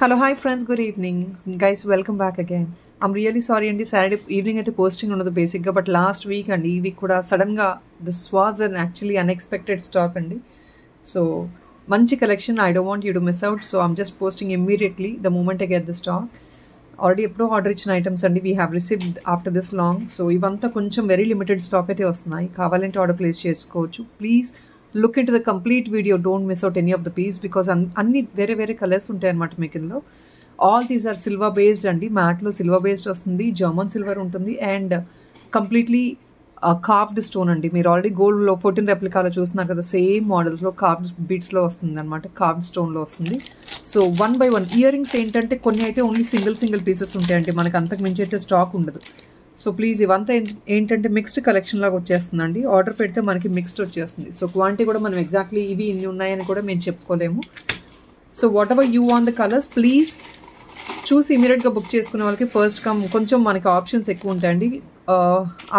Hello, hi friends, good evening. Guys, welcome back again. I'm really sorry and Saturday evening at posting on the basic ga, but last week and ee week kuda suddenly this was an actually unexpected stock and so manchi collection I don't want you to miss out, so I'm just posting immediately the moment I get the stock. Already eppudu order ichina items and we have received after this long, so ivanta koncham very limited stock aithe vastunayi. Kavalante order place chesukochu. Please look into the complete video, don't miss out any of the piece because anni వేరే వేరే colours ఉంటాయి అన్నమాట. మీకు ఇందులో all these are silver based అండి, మ్యాట్లో silver based వస్తుంది, German silver ఉంటుంది అండ్ కంప్లీట్లీ కార్వ్డ్ స్టోన్ అండి. మీరు ఆల్రెడీ గోల్డ్లో 14 రెప్లికాలో చూస్తున్నారు కదా, సేమ్ మోడల్స్లో కార్వ్డ్ బీట్స్లో వస్తుంది అనమాట, కార్వ్డ్ స్టోన్లో వస్తుంది. So one by one earrings ఏంటంటే కొన్ని అయితే ఓన్లీ సింగిల్ పీసెస్ ఉంటాయండి, మనకు అంతకు మించి అయితే స్టాక్ ఉండదు. సో ప్లీజ్ ఇవంతా ఏంటంటే మిక్స్డ్ కలెక్షన్ లాగా వచ్చేస్తుందండి, ఆర్డర్ పెడితే మనకి మిక్స్డ్ వచ్చేస్తుంది. సో క్వాంటిటీ కూడా మనం ఎగ్జాక్ట్లీ ఇవి ఇన్ని ఉన్నాయని కూడా మేము చెప్పుకోలేము. So whatever you want the colours please చూసి ఇమీడియట్గా బుక్ చేసుకునే వాళ్ళకి ఫస్ట్ కమ్, కొంచెం మనకి ఆప్షన్స్ ఎక్కువ ఉంటాయండి.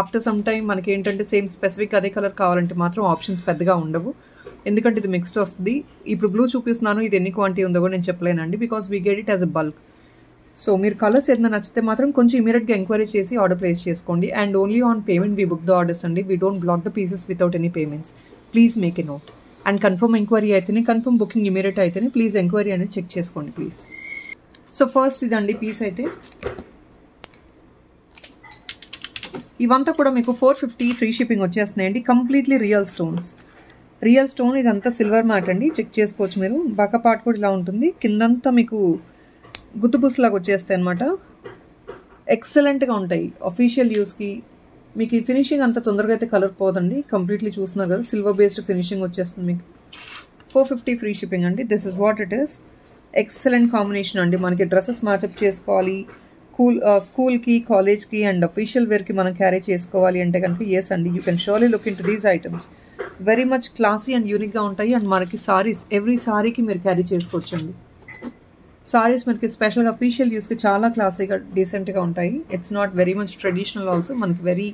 ఆఫ్టర్ సమ్ టైం మనకి ఏంటంటే సేమ్ స్పెసిఫిక్ అదే కలర్ కావాలంటే మాత్రం ఆప్షన్స్ పెద్దగా ఉండవు, ఎందుకంటే ఇది మిక్స్డ్ వస్తుంది. ఇప్పుడు బ్లూ చూపిస్తున్నాను, ఇది ఎన్ని క్వాంటిటీ ఉందో కూడా నేను చెప్పలేనండి because we get it as a bulk. So మీరు కలర్స్ ఏదైనా నచ్చితే మాత్రం కొంచెం ఇమీడియట్గా ఎంక్వైరీ చేసి ఆర్డర్ ప్లేస్ చేసుకోండి and only on payment we book the orders అండి. We don't block the pieces without any payments. Please make a note and confirm enquiry అయితేనే, కన్ఫర్మ్ బుకింగ్ ఇమీడియట్ అయితేనే ప్లీజ్ ఎంక్వైరీ అనేది check చేసుకోండి please. So first ఇదండి piece అయితే, ఇవంతా కూడా మీకు 450 ఫ్రీ షిప్పింగ్ వచ్చేస్తున్నాయండి. కంప్లీట్లీ రియల్ స్టోన్ ఇదంతా సిల్వర్ మ్యాట్ అండి, చెక్ చేసుకోవచ్చు మీరు. బాగా పార్ట్ కూడా ఇలా ఉంటుంది, కిందంతా మీకు గుత్తుపూసలాగా వచ్చేస్తాయి అనమాట. ఎక్సలెంట్గా ఉంటాయి అఫీషియల్ యూస్కి. మీకు ఈ ఫినిషింగ్ అంత తొందరగా అయితే కలర్ పోదండి, కంప్లీట్లీ చూస్తున్నారు కదా సిల్వర్ బేస్డ్ ఫినిషింగ్ వచ్చేస్తుంది మీకు. 450 ఫ్రీ షిప్పింగ్ అండి, this is what it is. Excellent combination అండి, మనకి డ్రెస్సెస్ మ్యాచప్ చేసుకోవాలి, స్కూల్కి కాలేజ్కి అండ్ అఫీషియల్ వేర్కి మనం క్యారీ చేసుకోవాలి అంటే కనుక ఎస్ అండి, you can surely look in to these items. Very much classy and యూనిక్గా ఉంటాయి అండ్ మనకి సారీస్ ఎవ్రీ సారీకి మీరు క్యారీ చేసుకోవచ్చు అండి. సారీస్ మనకి స్పెషల్గా అఫీషియల్ యూస్కి చాలా క్లాసీగా డీసెంట్గా ఉంటాయి. It's not very much traditional also, మనకి very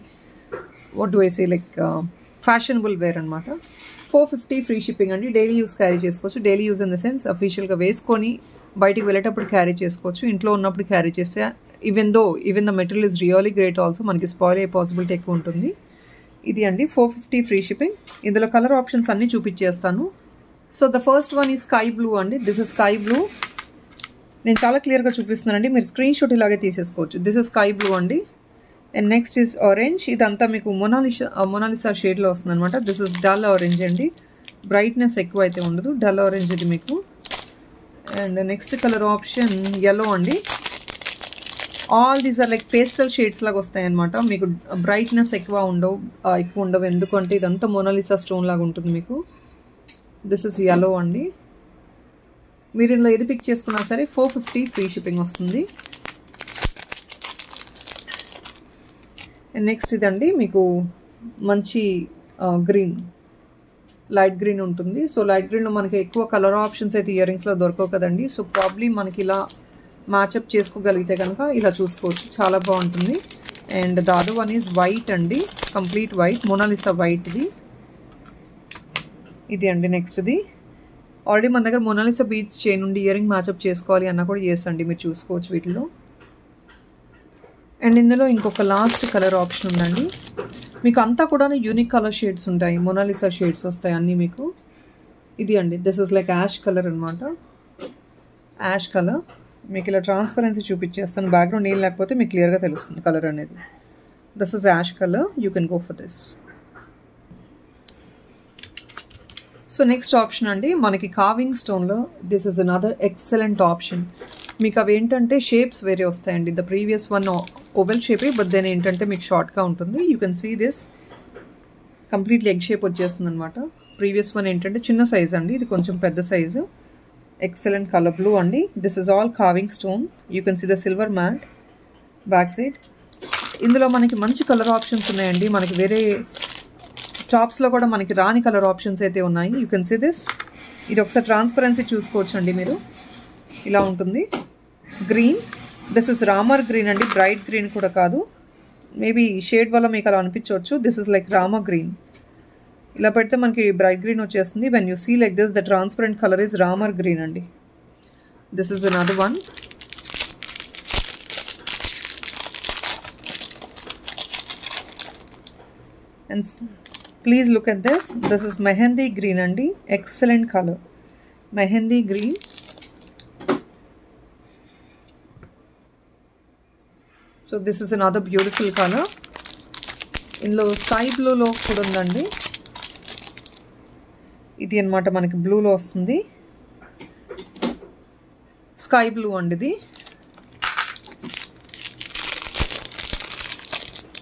what do I say like fashionable wear అనమాట. 450 ఫ్రీ షిప్పింగ్ అండి, డైలీ యూస్ క్యారీ చేసుకోవచ్చు. Daily use in the sense అఫీషియల్గా వేసుకొని బయటికి వెళ్ళేటప్పుడు క్యారీ చేసుకోవచ్చు, ఇంట్లో ఉన్నప్పుడు క్యారీ చేస్తే even the material is really great also, మనకి స్పాయిల్ అయ్యే పాసిబిలిటీ ఎక్కువ ఉంటుంది. ఇది అండి 450 ఫ్రీ షిప్పింగ్. ఇందులో కలర్ ఆప్షన్స్ అన్నీ చూపించేస్తాను. సో ద ఫస్ట్ వన్ ఈ స్కై బ్లూ అండి, దిస్ ఇస్ స్కై బ్లూ. నేను చాలా క్లియర్గా చూపిస్తున్నానండి, మీరు స్క్రీన్ షాట్ ఇలాగే తీసేసుకోవచ్చు. దిస్ ఇస్ స్కై బ్లూ అండి అండ్ నెక్స్ట్ ఈజ్ ఆరెంజ్, ఇదంతా మీకు మొనాలిసా షేడ్లో వస్తుంది అనమాట. దిస్ ఇస్ డల్ ఆరెంజ్ అండి, బ్రైట్నెస్ ఎక్కువ అయితే ఉండదు, డల్ ఆరెంజ్ ఇది మీకు. And next colour option yellow అండి. All these are like pastel shades లాగా వస్తాయి అనమాట, మీకు బ్రైట్నెస్ ఎక్కువ ఉండవు ఎందుకంటే ఇదంతా మొనాలిసా స్టోన్ లాగా ఉంటుంది మీకు. దిస్ ఇస్ yellow అండి. మీరు ఇందులో ఏది పిక్ చేసుకున్నా సరే 450 ఫ్రీ షిప్పింగ్ వస్తుంది. నెక్స్ట్ ఇదండి మీకు మంచి గ్రీన్, లైట్ గ్రీన్ ఉంటుంది. సో లైట్ గ్రీన్లో మనకి ఎక్కువ కలర్ ఆప్షన్స్ అయితే ఇయర్ రింగ్స్లో దొరకవు కదండి, సో ప్రాబ్లీ మనకి ఇలా మ్యాచప్ చేసుకోగలిగితే కనుక ఇలా చూసుకోవచ్చు, చాలా బాగుంటుంది. And the other one is white అండి, కంప్లీట్ వైట్, మొనాలిసా వైట్ది ఇది అండి. నెక్స్ట్ది ఆల్రెడీ మన దగ్గర మొనాలిసా బీచ్ చైన్ నుండి ఇయర్ రింగ్ మ్యాచప్ చేసుకోవాలి అన్న కూడా చేసండి, మీరు చూసుకోవచ్చు వీటిలో. అండ్ ఇందులో ఇంకొక లాస్ట్ కలర్ ఆప్షన్ ఉందండి, మీకు అంతా కూడా యూనిక్ కలర్ షేడ్స్ ఉంటాయి, మొనాలిసా షేడ్స్ వస్తాయి అన్నీ మీకు. ఇది అండి, this is like ash colour అనమాట, యాష్ కలర్. మీకు ఇలా ట్రాన్స్పరెన్సీ చూపించేస్తాను, బ్యాక్గ్రౌండ్ ఏం లేకపోతే మీకు క్లియర్గా తెలుస్తుంది కలర్ అనేది. This is ash colour, you can go for this. So next option అండి మనకి కార్వింగ్ స్టోన్లో, this is another excellent option. మీకు అవి ఏంటంటే షేప్స్ వేరే వస్తాయండి, ద ప్రీవియస్ వన్ ఓవెల్ షేపే బట్ దెన్ ఏంటంటే మీకు షార్ట్గా ఉంటుంది. You can see this completely egg shape వచ్చేస్తుంది అనమాట. ప్రీవియస్ వన్ ఏంటంటే చిన్న సైజ్ అండి, ఇది కొంచెం పెద్ద సైజు. ఎక్సలెంట్ కలర్ బ్లూ అండి, this is all carving stone. You can see the silver matte back side. ఇందులో మనకి మంచి కలర్ ఆప్షన్స్ ఉన్నాయండి, మనకి వేరే షాప్స్లో కూడా మనకి రాని కలర్ ఆప్షన్స్ అయితే ఉన్నాయి. యూ కెన్ సీ దిస్, ఇది ఒకసారి ట్రాన్స్పరెన్సీ చూసుకోవచ్చండి మీరు, ఇలా ఉంటుంది. Green, this is Ramar green అండి, బ్రైట్ గ్రీన్ కూడా కాదు, మేబీ షేడ్ వల్ల మీకు అలా అనిపించవచ్చు. This is like Ramar green, ఇలా పెడితే మనకి బ్రైట్ గ్రీన్ వచ్చేస్తుంది. When you see like this the transparent colour is Ramar green అండి. This is another one. And please look at this. This is Mehendi green andi. Excellent color. Mehendi green. So this is another beautiful color. इनलो sky blue लो कुडुंदी इदी अन्नमाट मनकी blue लो वस्तुंदी sky blue अंडी दी.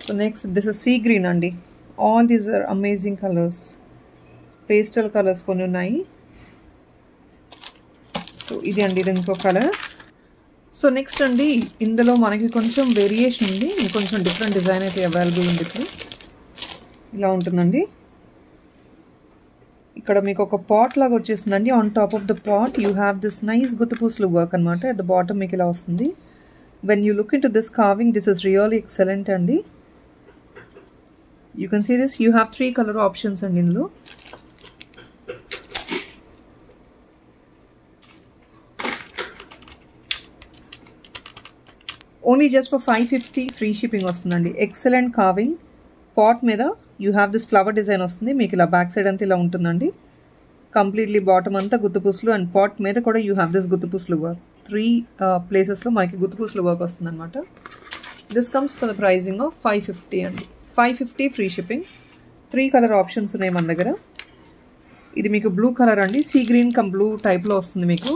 So next this is sea green अंडी. All these are amazing colors. Pastel colors कोनी उन्नाई. So इदी अंडी इंको कलर. So next अंडी इंदलो मनकी कोंचेम वेरिएशन उंदी इंकोंचेम डिफरेंट डिजाइन अयिते अवेलेबल उंदी इप्पुडु ఇలా ఉంటుందండి. ఇక్కడ మీకు ఒక పాట్ లాగా వచ్చేసిందండి. On top of the pot you have this nice గుత్తుపూసలు వర్క్ అన్నమాట. అట్ ద బాటమ్ మీకు ఇలా వస్తుంది. When you look in to this carving this is really excellent అండి. You can see this. You have 3 colour options అండి ఇందులో. Only just for 550 free shipping వస్తుందండి. Excellent carving pot మీద you have this flower design వస్తుంది. మీకు ఇలా back side అంతా ఇలా ఉంటుందండి. కంప్లీట్లీ బాటమ్ అంతా గుత్తుపూసలు అండ్ పాట్ మీద కూడా యూ హ్యావ్ దిస్ గుత్తుపూసలు వర్క్. 3 ప్లేసెస్లో మనకి గుత్తుపూసలు వర్క్ వస్తుంది అనమాట. This comes for the pricing of 550 అండి. 550 ఫ్రీ షిప్పింగ్. 3 కలర్ ఆప్షన్స్ ఉన్నాయి మన దగ్గర. ఇది మీకు బ్లూ కలర్ అండి. సీ గ్రీన్ కమ్ బ్లూ టైప్లో వస్తుంది మీకు.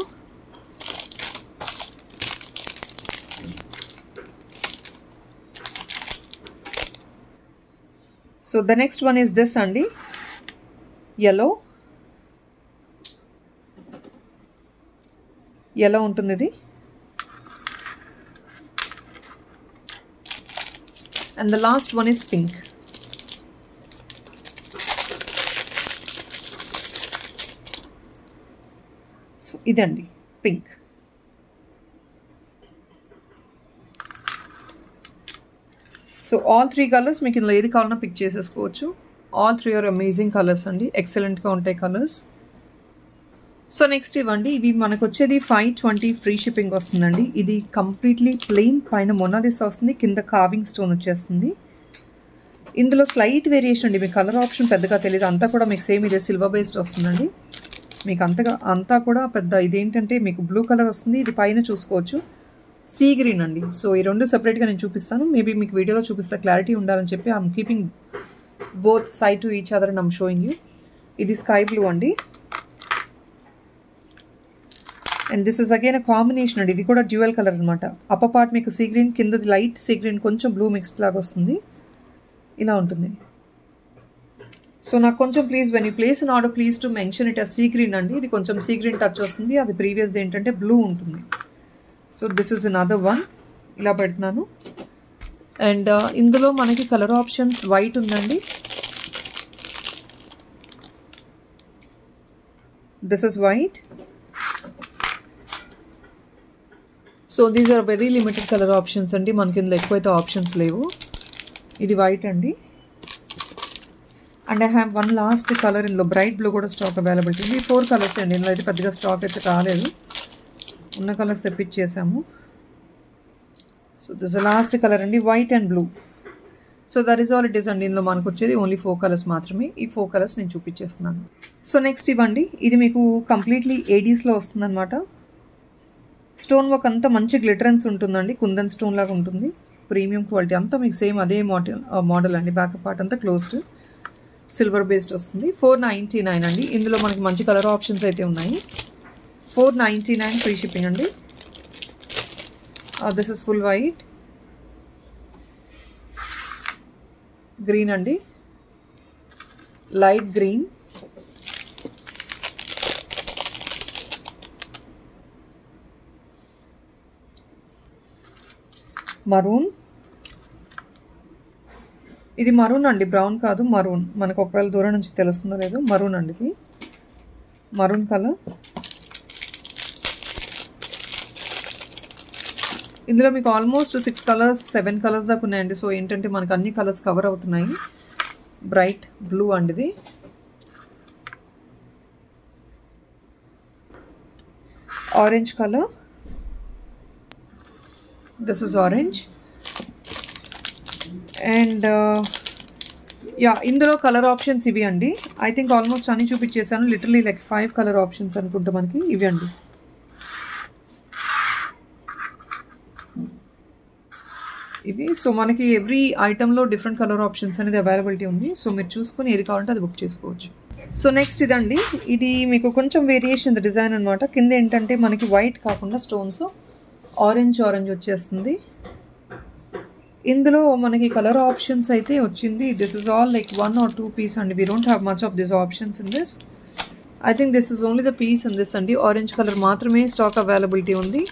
So the next one is this andi, yellow. Yellow untundi idi. And the last one is pink. So idandi pink. So all 3 colors meeku indlo edi kavalana pick chesesukochu. All 3 are amazing colors andi. Excellent ga untayi colors. So next ivandi ivi manaku vachedi 520 free shipping ostundandi. Idi completely plain paina Mona Lisa ostundi, kinda carving stone vachestundi. Indulo slight variation andi. Meeku color option peddaga teliyadu. Anta kuda meeku same ide silver based ostundandi. Meeku anta kuda pedda idi entante meeku blue color ostundi. Idi paina chusukochu. Sea green అండి. So ఈ 2 సెపరేట్గా నేను చూపిస్తాను. Maybe మీకు వీడియోలో చూపిస్తా clarity ఉండాలని చెప్పి I'm keeping both side to each other and I'm showing you. ఇది స్కై బ్లూ అండి. And this is again a combination అండి. ఇది కూడా డ్యూయల్ కలర్ అనమాట. అప్పర్ పార్ట్ మీకు సీ గ్రీన్, కిందది లైట్ సీ గ్రీన్ కొంచెం బ్లూ మిక్స్డ్ లాగా వస్తుంది. ఇలా ఉంటుంది. సో నాకు కొంచెం please when you place an order please to mention it as sea green అండి. ఇది కొంచెం సీ గ్రీన్ టచ్ వస్తుంది. అది ప్రీవియస్ది ఏంటంటే బ్లూ ఉంటుంది. So this is another one. ఇలా పెడుతున్నాను. అండ్ ఇందులో మనకి కలర్ ఆప్షన్స్ వైట్ ఉందండి. This is white. So these are very limited colour options అండి. మనకి ఇందులో ఎక్కువైతే ఆప్షన్స్ లేవు. ఇది వైట్ అండి. And I have 1 last colour. ఇందులో బ్రైట్ బ్లూ కూడా స్టాక్ అవైలబిలిటీ ఉంది. 4 కలర్స్ అండి. ఇందులో అయితే పెద్దగా స్టాక్ అయితే రాలేదు. ఉన్న కలర్స్ తెప్పించేసాము. సో దిస్ లాస్ట్ కలర్ అండి, white and blue. So that is all it is అండి. ఇందులో మనకు వచ్చేది ఓన్లీ 4 కలర్స్ మాత్రమే. ఈ 4 కలర్స్ నేను చూపించేస్తున్నాను. సో నెక్స్ట్ ఇవ్వండి. ఇది మీకు కంప్లీట్లీ 80sలో వస్తుందన్నమాట. స్టోన్ వర్క్ అంతా మంచి గ్లిటరెన్స్ ఉంటుందండి. కుందన్ స్టోన్ లాగా ఉంటుంది. ప్రీమియం క్వాలిటీ అంతా మీకు సేమ్ అదే మోడల్ అండి. బ్యాక్ పార్ట్ అంతా క్లోజ్డ్ సిల్వర్ బేస్డ్ వస్తుంది. 499 అండి. ఇందులో మనకి మంచి కలర్ ఆప్షన్స్ అయితే ఉన్నాయి. 499 ఫ్రీ షిప్పింగ్ అండి. This is full white, green అండి, లైట్ గ్రీన్, మరూన్. ఇది మరూన్ అండి, బ్రౌన్ కాదు, మరూన్. మనకు ఒకవేళ దూరం నుంచి తెలుస్తుందో లేదో మరూన్ అండి. ఇది మరూన్ కలర్. ఇందులో మీకు ఆల్మోస్ట్ 6 కలర్స్ 7 కలర్స్ దాకా ఉన్నాయండి. సో ఏంటంటే మనకు అన్ని కలర్స్ కవర్ అవుతున్నాయి. బ్రైట్ బ్లూ అండి ఇది. orange color. This is orange. And yeah, indulo color options ivi andi. I think almost anni chupichesanu, literally like 5 color options anukunta maniki ivi andi. इवी so मन की every item लो different colour options अने availability उंदी. So मीरू चूसुकोनी एदी कावालंटे अदि बुक चेसुकोवच्चु. सो नेक्स्ट इदंडी, इदी मीकु कोंचेम वेरिएशन द डिजाइन अन्नमाट. किंद एंटंटे मनकी व्हाइट काकुंडा स्टोन्स ऑरेंज ऑरेंज वच्चेस्तुंदी. इंदुलो मनकी कलर ऑप्शन्स अयिते वच्चिंदी. This is all like 1 or 2 piece and we don't have much of this options in this. I think this is only the piece in this अंडी. Orange colour मात्रमे stock availability उंदी.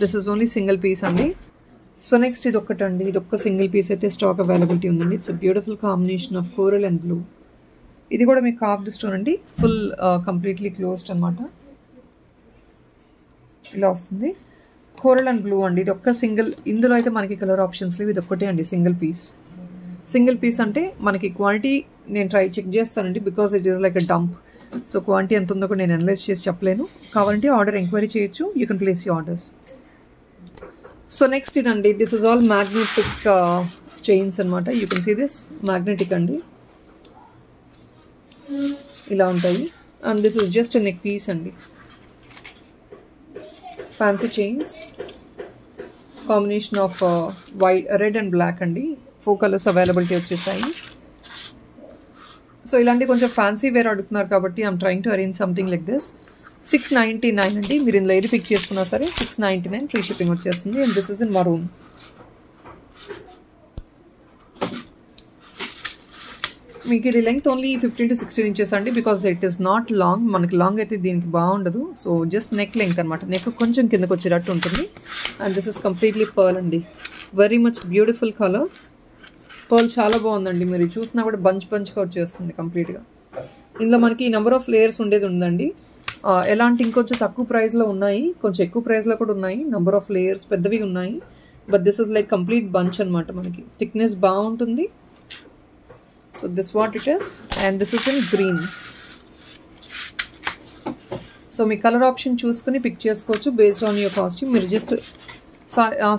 This is only single piece अंडी. So next इदొక్కటండి, ఇదొక్క single piece అయితే stock availability ఉందండి. It's a beautiful combination of coral and blue. ఇది కూడా మీ కార్వ్డ్ స్టోన్ అండి. ఫుల్ కంప్లీట్లీ క్లోజ్డ్ అన్నమాట. ఇలా వస్తుంది కోరల్ అండ్ బ్లూ అండి. ఇది ఒక్క సింగిల్, ఇందులో అయితే మనకి కలర్ ఆప్షన్స్ లేవు. ఇది ఒక్కటే అండి సింగిల్ పీస్. సింగిల్ పీస్ అంటే మనకి క్వాలిటీ నేను ట్రై చెక్ చేస్తానండి, because it is like a dump. So quality ఎంత ఉందో కూడా నేను అనలైజ్ చేసి చెప్పలేను. కావాలంటే ఆర్డర్ ఎంక్వైరీ చేయొచ్చు. You can place you orders. So next ఇదండి, this is all magnetic chains అన్నమాట. You can see this magnetic అండి, ఇలా ఉంటాయి. And this is just neck piece అండి. Fancy chains combination of white, red and black అండి. 4 colours availability వచ్చేసాయి. So ఇలాంటి కొంచెం ఫ్యాన్సీ వేర్ అడుగుతున్నారు కాబట్టి I'm trying to arrange something like this. 699 అండి. మీరు ఇందులో ఏది పిక్ చేసుకున్నా సరే 699 ఫ్రీ షిప్పింగ్ వచ్చేస్తుంది. And this is in maroon. మీకు ఇది లెంగ్త్ ఓన్లీ 15 to 16 ఇంచెస్ అండి, because it is not long. మనకి లాంగ్ అయితే దీనికి బాగుండదు. సో జస్ట్ నెక్ లెంగ్త్ అనమాట. నెక్ కొంచెం కిందకు వచ్చేటట్టు ఉంటుంది. And this is completely pearl అండి. Very much beautiful colour. Pearl చాలా బాగుందండి. మీరు చూసినా కూడా బంచ్ బంచ్గా వచ్చేస్తుంది కంప్లీట్గా. ఇందులో మనకి నెంబర్ ఆఫ్ లేయర్స్ ఉండేది ఉందండి. ఎలాంటి ఇంకొంచెం తక్కువ ప్రైస్లో ఉన్నాయి, కొంచెం ఎక్కువ ప్రైస్లో కూడా ఉన్నాయి. నెంబర్ ఆఫ్ లేయర్స్ పెద్దవి ఉన్నాయి. But this is like complete bunch అనమాట. మనకి థిక్నెస్ బాగుంటుంది. So this what it is. And this is in green. So మీ కలర్ ఆప్షన్ చూసుకుని పిక్ చేసుకోవచ్చు బేస్డ్ ఆన్ యువర్ కాస్ట్యూమ్. మీరు జస్ట్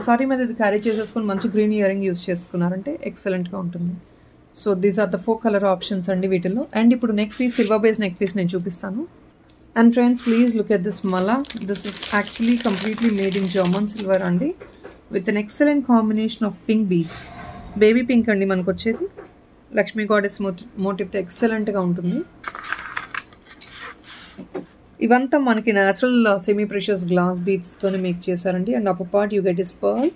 సారీ మీద ఇది క్యారీ చేసేసుకొని మంచి గ్రీన్ ఇయరింగ్ యూస్ చేసుకున్నారంటే ఎక్సలెంట్గా ఉంటుంది. So these are the 4 colour options అండి వీటిల్లో. అండ్ ఇప్పుడు neck piece, silver base neck piece నేను చూపిస్తాను. And friends, please look at this mala. This is actually completely made in German silver andi, with an excellent combination of pink beads. Baby pink andi manaku vachedi. Lakshmi goddess motif tho excellent ga untundi. Ivanta manaki natural semi precious glass beads tone make chesarandi. And upper part you get is pearl.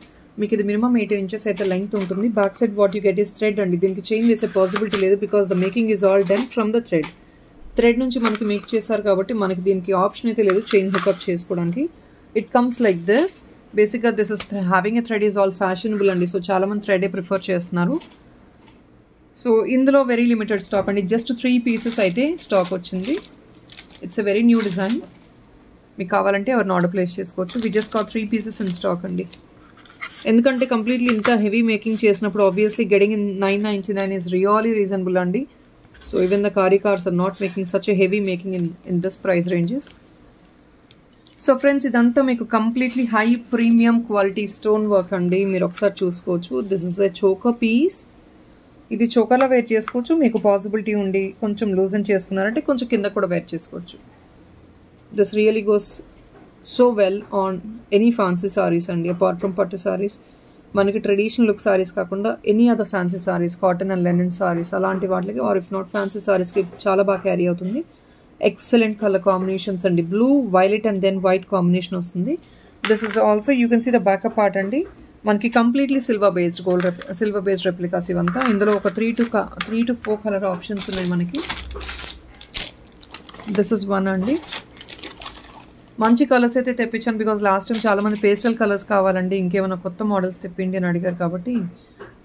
Meeku idi minimum 8 inches aithe length untundi. Back side what you get is thread andi. Deeniki change chese possibility ledu, because the making is all done from the thread. Thread నుంచి మనకి make చేశారు కాబట్టి మనకి దీనికి option అయితే లేదు chain hook up చేసుకోవడానికి. It comes like this. బేసిక్గా this is having a thread is all fashionable అండి. సో చాలామంది థ్రెడే ప్రిఫర్ చేస్తున్నారు. సో ఇందులో వెరీ లిమిటెడ్ స్టాక్ అండి. జస్ట్ 3 పీసెస్ అయితే స్టాక్ వచ్చింది. It's a very new design. మీకు కావాలంటే ఎవరిని ఆర్డర్ ప్లేస్ చేసుకోవచ్చు. We just got 3 pieces in stock అండి. ఎందుకంటే కంప్లీట్లీ ఇంత హెవీ మేకింగ్ చేసినప్పుడు obviously getting in 999 is really reasonable అండి. So even the kari cars are not making such a heavy making in this price ranges. So friends, idantha meeku completely high premium quality stone work andi. Meer okkar chuskochu. This is a choker piece. Idi choker la wear cheskochu. Meeku possibility undi koncham loosen cheskunarante koncham kinda kuda wear cheskochu. This really goes so well on any fancy sarees andi. Apart from pattu sarees, మనకి traditional look saris కాకుండా any other fancy saris, cotton and linen saris అలాంటి వాటికి, or if not fancy సారీస్కి చాలా బాగా carry అవుతుంది. Excellent colour combinations అండి. Blue, violet and then white combination వస్తుంది. This is also you can see the backup part అండి. మనకి కంప్లీట్లీ సిల్వర్ బేస్డ్ రెప్లికాస్ ఇవంతా. ఇందులో ఒక 3 to 4 కలర్ ఆప్షన్స్ ఉన్నాయి మనకి. దిస్ ఇస్ వన్ అండి. మంచి కలర్స్ అయితే తెప్పించాను, బికాజ్ లాస్ట్ టైం చాలామంది పేస్టల్ కలర్స్ కావాలండి, ఇంకేమైనా కొత్త మోడల్స్ తెప్పిండి అని అడిగారు కాబట్టి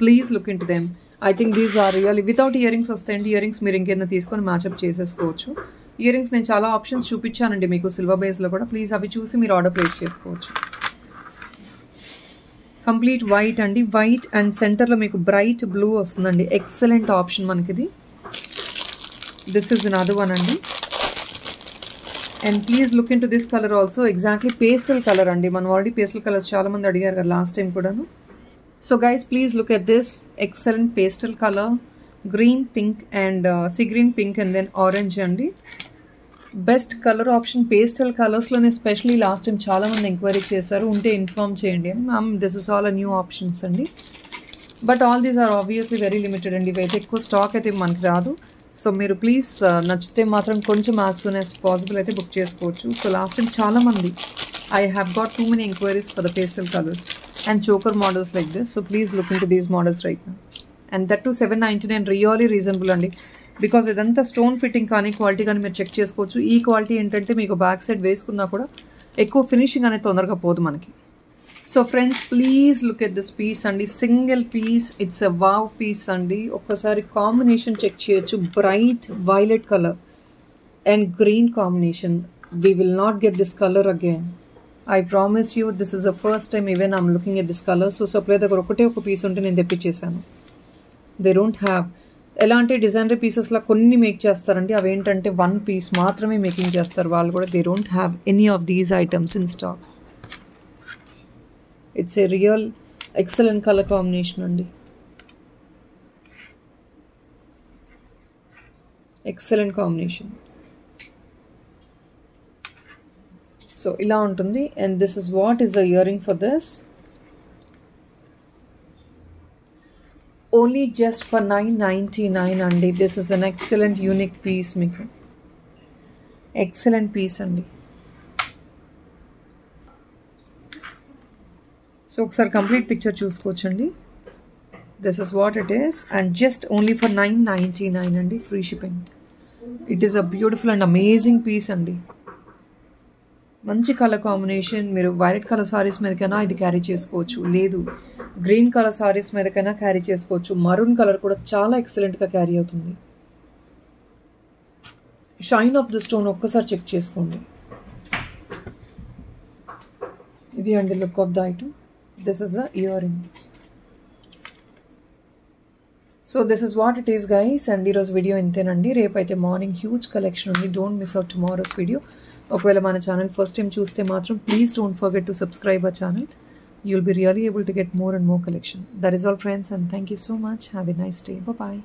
please look in to them. I think these are really. Without earrings వస్తాయండి. ఇయరింగ్స్ మీరు ఇంకేదైనా తీసుకొని మ్యాచ్అప్ చేసేసుకోవచ్చు. ఇయరింగ్స్ నేను చాలా ఆప్షన్స్ చూపించానండి మీకు సిల్వర్ బేస్లో కూడా. ప్లీజ్ అవి చూసి మీరు ఆర్డర్ ప్లేస్ చేసుకోవచ్చు. కంప్లీట్ వైట్ అండి. వైట్ అండ్ సెంటర్లో మీకు బ్రైట్ బ్లూ వస్తుందండి. ఎక్సలెంట్ ఆప్షన్ మనకిది. దిస్ ఇస్ అనదర్ వన్ అండి. And please look into this color also, exactly pastel color andi. Manam already pastel colors chaala mandi adigaru kada last time kudanu. So guys, please look at this excellent pastel color, green, pink and sea green, pink and then orange andi. Best color option pastel colors lone, especially last time chaala mandi inquiry chesaru, unte inform cheyandi ma'am, this is all a new options andi. But all these are obviously very limited andi, vaithe ekku stock aithe manaki raadu. So मेरे please नचते मात्रम कुछ आसून as possible अच्छे book चुस्कुस्तु. So last time चाला मंदी I have got too many inquiries for the pastel colors and choker models like this. So please look into these models right now. And that too 799 really reasonable अंडी, because इदंता stone fitting कानी quality कानी मेरे check चुस्कुस्तु. E quality इंटरन्टे मेरे को back side waist कुन्ना कोड़ा एको finishing आने तोंदर का पोद मान की. So friends, please look at this piece andi, single piece, it's a wow piece andi. Okkasari combination check cheyochu, bright violet color and green combination. We will not get this color again, I promise you. This is the first time even I'm looking at this color. So supply the okate oka piece unte nenu teppichesanu. They don't have elanti designer pieces la konni make chestarandi, ave entante one piece maatrame making chestaru vaallu kuda. They don't have any of these items in stock. It's a real excellent color combination andi, excellent combination. So ila untundi, and this is what is the earring for this, only just for 999 andi. This is an excellent unique piece meeku, excellent piece andi. So ఒకసారి complete picture చూసుకోవచ్చండి. This is what it is, and just only for 999 అండి, free shipping. It is a beautiful and amazing piece అండి. మంచి colour combination. మీరు violet colour saris మీదకైనా ఇది carry చేసుకోవచ్చు, లేదు గ్రీన్ కలర్ సారీస్ మీదకైనా క్యారీ చేసుకోవచ్చు. మరూన్ కలర్ కూడా చాలా ఎక్సలెంట్ గా క్యారీ అవుతుంది. షైన్ ఆఫ్ ది స్టోన్ ఒక్కసారి చెక్ చేసుకోండి. ఇది అండి look of the item. This is a earring. So this is what it is guys, and iros video intendi. Rep aithe morning huge collection undi, don't miss out tomorrow's video. Okavela mana channel first time chuste matram please don't forget to subscribe our channel. You'll be really able to get more and more collection. That is all friends, and thank you so much. Have a nice day. Bye bye.